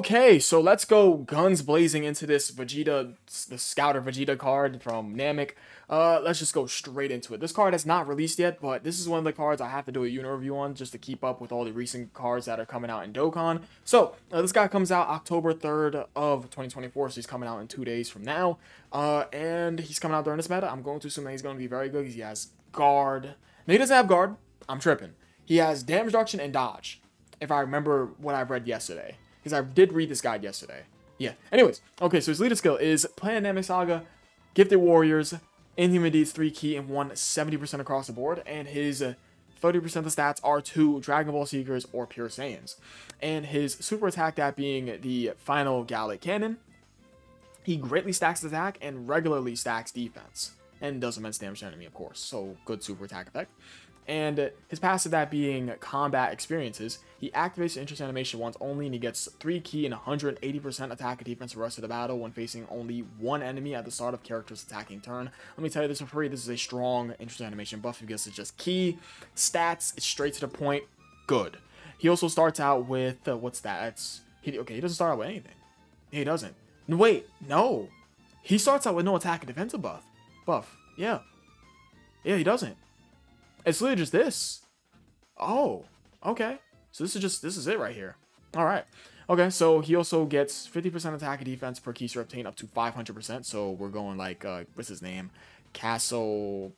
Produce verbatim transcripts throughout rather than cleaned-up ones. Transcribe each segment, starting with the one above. Okay, so let's go guns blazing into this Vegeta, the Scouter Vegeta card from Namek. Uh, let's just go straight into it. This card has not released yet, but this is one of the cards I have to do a unit review on just to keep up with all the recent cards that are coming out in Dokkan. So, uh, this guy comes out October third of twenty twenty-four, so he's coming out in two days from now. Uh, and he's coming out during this meta. I'm going to assume that he's going to be very good because he has guard. No, he doesn't have guard. I'm tripping. He has damage reduction and dodge, if I remember what I read yesterday. Because I did read this guide yesterday. Yeah. Anyways. Okay, so his leader skill is Planet Namek Saga, Gifted Warriors, Inhuman Deeds three key, and one seventy percent across the board. And his thirty percent of the stats are to Dragon Ball Seekers or Pure Saiyans. And his super attack, that being the Final Gallic Cannon, he greatly stacks attack and regularly stacks defense. And does immense damage to enemy, of course. So, good super attack effect. And his passive, that being combat experiences, he activates the interest animation once only, and he gets three key and one hundred eighty percent attack and defense for the rest of the battle when facing only one enemy at the start of character's attacking turn. Let me tell you this for free, this is a strong interest animation buff because it's just key, stats, it's straight to the point, good. He also starts out with, uh, what's that? It's, he, okay, he doesn't start out with anything. He doesn't. Wait, no. He starts out with no attack and defensive buff. Buff, yeah. Yeah, he doesn't. It's literally just this. Oh, okay. So this is just, this is it right here. All right. Okay, so he also gets fifty percent attack and defense per key to obtain up to five hundred percent. So we're going like, uh, what's his name? Castle,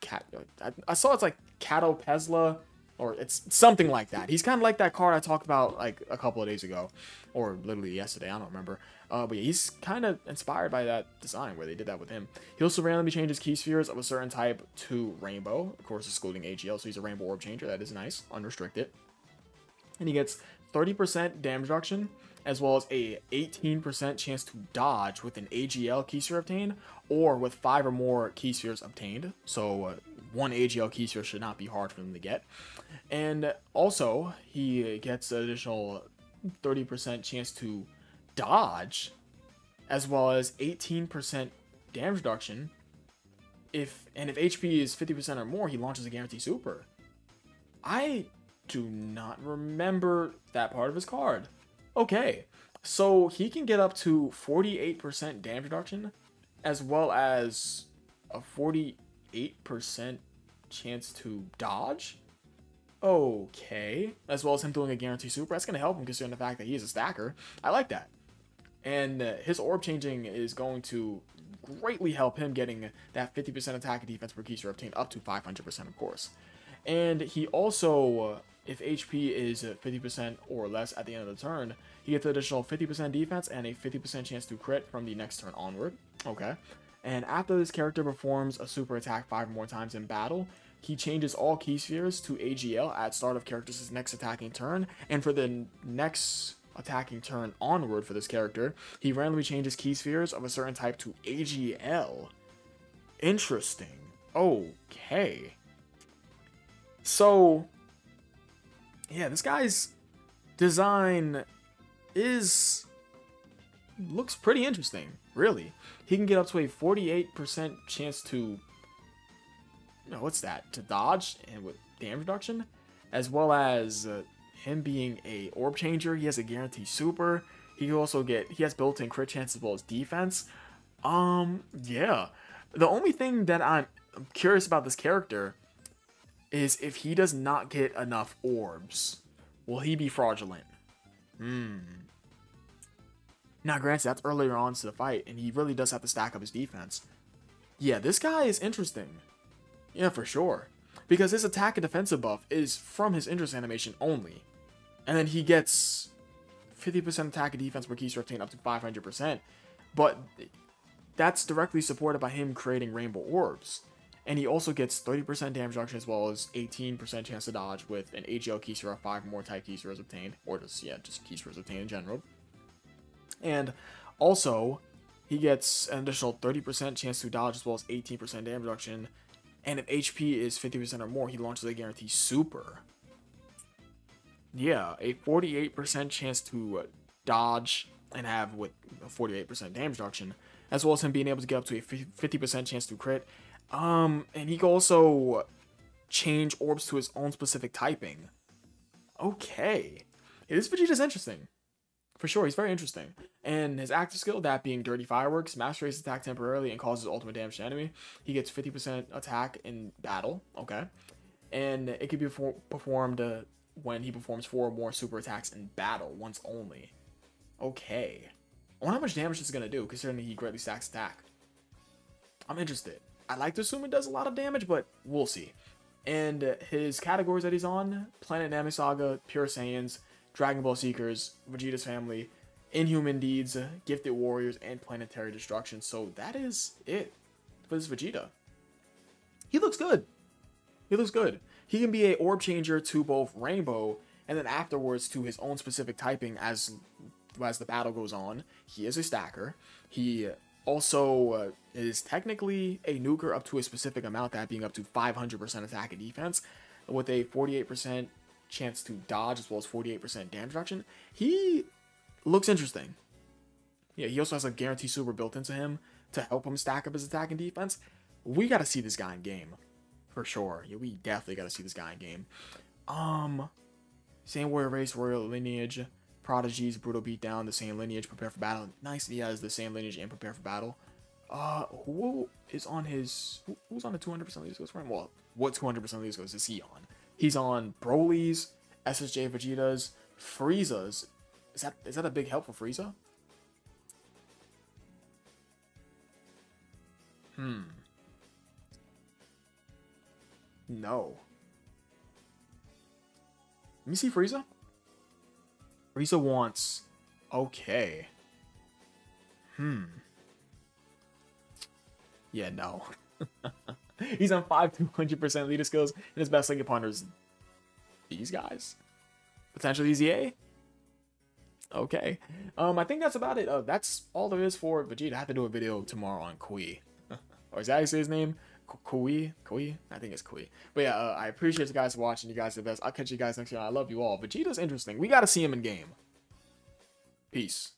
Cat. I, I saw it's like Cato Pesla, or it's something like that. He's kind of like that card I talked about like a couple of days ago, or literally yesterday, I don't remember. Uh, but yeah, he's kind of inspired by that design where they did that with him. He also randomly changes key spheres of a certain type to rainbow, of course excluding A G L, so he's a rainbow orb changer. That is nice, unrestricted. And he gets thirty percent damage reduction, as well as a eighteen percent chance to dodge with an A G L key sphere obtained, or with five or more key spheres obtained. So uh, one A G L key sphere should not be hard for them to get. And also, he gets an additional thirty percent chance to dodge, as well as eighteen percent damage reduction. If and if H P is fifty percent or more, he launches a guaranteed super. I do not remember that part of his card. Okay, so he can get up to forty-eight percent damage reduction, as well as a forty-eight percent chance to dodge. Okay, as well as him doing a guaranteed super. That's going to help him considering the fact that he is a stacker. I like that. And uh, his orb changing is going to greatly help him getting that fifty percent attack and defense per key to obtain up to five hundred percent, of course. And he also, uh, if H P is fifty percent or less at the end of the turn, he gets an additional fifty percent defense and a fifty percent chance to crit from the next turn onward. Okay. And after this character performs a super attack five more times in battle, he changes all key spheres to A G L at start of character's next attacking turn, and for the next attacking turn onward for this character, he randomly changes key spheres of a certain type to A G L. Interesting. Okay. So, yeah, this guy's design is, looks pretty interesting, really. He can get up to a forty-eight percent chance to, you know, what's that? To dodge and with damage reduction, as well as uh, him being a orb changer, he has a guaranteed super. He can also get, he has built-in crit chance as well as defense. Um, yeah. The only thing that I'm curious about this character is if he does not get enough orbs, will he be fraudulent? Hmm. Now, granted, that's earlier on to the fight, and he really does have to stack up his defense. Yeah, this guy is interesting. Yeah, for sure. Because his attack and defensive buff is from his interest animation only. And then he gets fifty percent attack and defense per key to obtain up to five hundred percent. But that's directly supported by him creating rainbow orbs. And he also gets thirty percent damage reduction as well as eighteen percent chance to dodge with an A G L keystore or five more type keystores obtained. Or just, yeah, just keystores obtained in general. And also, he gets an additional thirty percent chance to dodge as well as eighteen percent damage reduction. And if H P is fifty percent or more, he launches a guaranteed super. Yeah, a forty-eight percent chance to dodge and have with forty-eight percent damage reduction. As well as him being able to get up to a fifty percent chance to crit. Um, and he can also change orbs to his own specific typing. Okay. Yeah, this Vegeta's interesting. For sure, he's very interesting. And his active skill, that being Dirty Fireworks, match-rates attack temporarily and causes ultimate damage to enemy. He gets fifty percent attack in battle, okay? And it can be performed uh, when he performs four or more super attacks in battle, once only. Okay. I wonder how much damage this is going to do, considering he greatly stacks attack. I'm interested. I like to assume it does a lot of damage, but we'll see. And uh, his categories that he's on, Planet Namek Saga, Pure Saiyans, Dragon Ball Seekers, Vegeta's Family, Inhuman Deeds, Gifted Warriors, and Planetary Destruction. So that is it for this Vegeta. He looks good. He looks good. He can be a orb changer to both Rainbow and then afterwards to his own specific typing as, as the battle goes on. He is a stacker. He also uh, is technically a nuker up to a specific amount, that being up to five hundred percent attack and defense with a forty-eight percent chance to dodge as well as forty-eight percent damage reduction. He looks interesting. Yeah, he also has a guarantee super built into him to help him stack up his attack and defense. We got to see this guy in game for sure. Yeah, we definitely got to see this guy in game. Um, same Warrior Race, Royal Lineage, Prodigies, Brutal Beat Down, the same lineage, Prepare for Battle. Nice, he has the same lineage and Prepare for Battle. Uh, who is on his, who, who's on the two hundred percent lead scores for him? Well, what two hundred percent lead scores is he on? He's on Broly's, S S J Vegeta's, Frieza's. Is that is that a big help for Frieza? Hmm. No. Let me see Frieza. Frieza wants. Okay. Hmm. Yeah, no. He's on five two hundred percent leader skills, and his best link upon is these guys. Potentially E Z A? Okay. Um, I think that's about it. Uh, that's all there is for Vegeta. I have to do a video tomorrow on Kui. Or is that actually his name? Kui? Kui? I think it's Kui. But yeah, uh, I appreciate you guys for watching. You guys are the best. I'll catch you guys next year. I love you all. Vegeta's interesting. We gotta see him in game. Peace.